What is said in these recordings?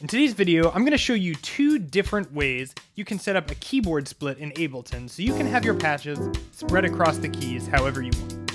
In today's video, I'm going to show you two different ways you can set up a keyboard split in Ableton so you can have your patches spread across the keys however you want.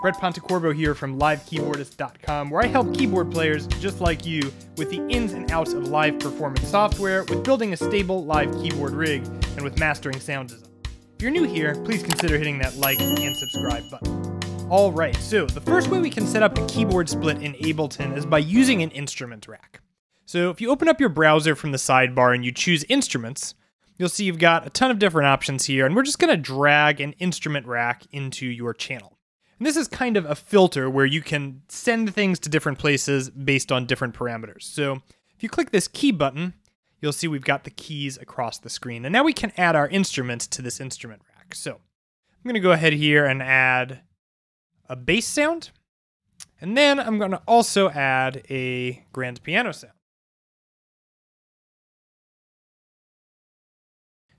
Brett Pontecorvo here from LiveKeyboardist.com, where I help keyboard players just like you with the ins and outs of live performance software, with building a stable live keyboard rig, and with mastering sound design. If you're new here, please consider hitting that like and subscribe button. Alright, so the first way we can set up a keyboard split in Ableton is by using an instrument rack. So if you open up your browser from the sidebar and you choose instruments, you'll see you've got a ton of different options here, and we're just going to drag an instrument rack into your channel. And this is kind of a filter where you can send things to different places based on different parameters. So if you click this key button, you'll see we've got the keys across the screen. And now we can add our instruments to this instrument rack. So I'm going to go ahead here and add a bass sound, and then I'm going to also add a grand piano sound.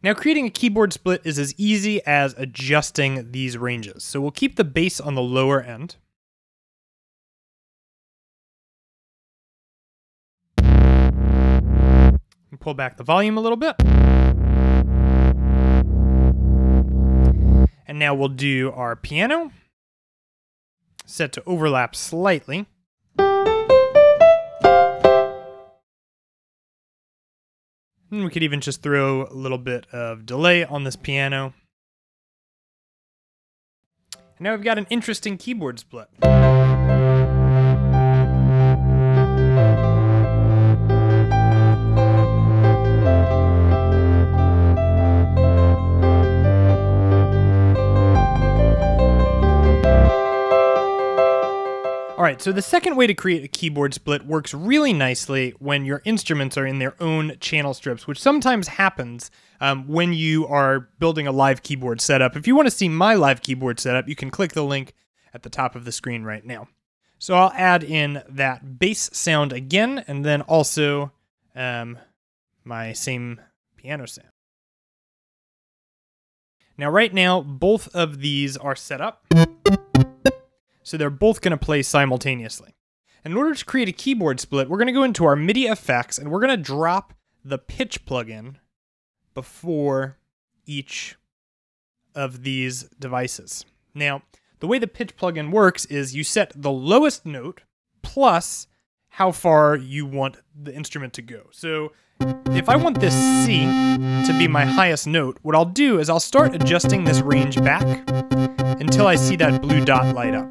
Now, creating a keyboard split is as easy as adjusting these ranges. So we'll keep the bass on the lower end. And pull back the volume a little bit. And now we'll do our piano, set to overlap slightly. And we could even just throw a little bit of delay on this piano. And now we've got an interesting keyboard split. Alright, so the second way to create a keyboard split works really nicely when your instruments are in their own channel strips, which sometimes happens when you are building a live keyboard setup. If you want to see my live keyboard setup, you can click the link at the top of the screen right now. So I'll add in that bass sound again, and then also my same piano sound. Now right now, both of these are set up. So they're both going to play simultaneously. And in order to create a keyboard split, we're going to go into our MIDI effects, and we're going to drop the pitch plugin before each of these devices. Now, the way the pitch plugin works is you set the lowest note plus how far you want the instrument to go. So if I want this C to be my highest note, what I'll do is I'll start adjusting this range back until I see that blue dot light up.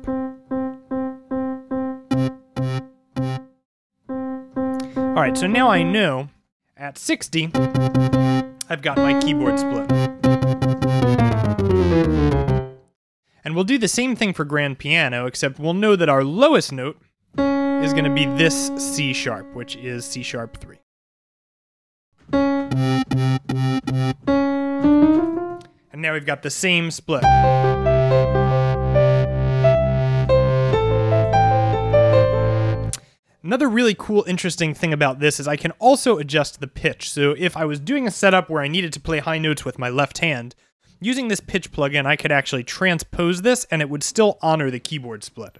All right, so now I know at 60, I've got my keyboard split. And we'll do the same thing for grand piano, except we'll know that our lowest note is going to be this C sharp, which is C sharp 3. And now we've got the same split. Another really cool, interesting thing about this is I can also adjust the pitch. So if I was doing a setup where I needed to play high notes with my left hand, using this pitch plugin, I could actually transpose this and it would still honor the keyboard split.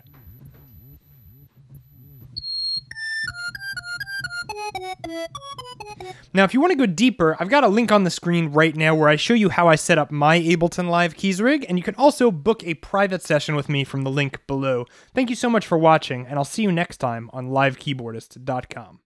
Now, if you want to go deeper, I've got a link on the screen right now where I show you how I set up my Ableton Live Keys rig, and you can also book a private session with me from the link below. Thank you so much for watching, and I'll see you next time on LiveKeyboardist.com.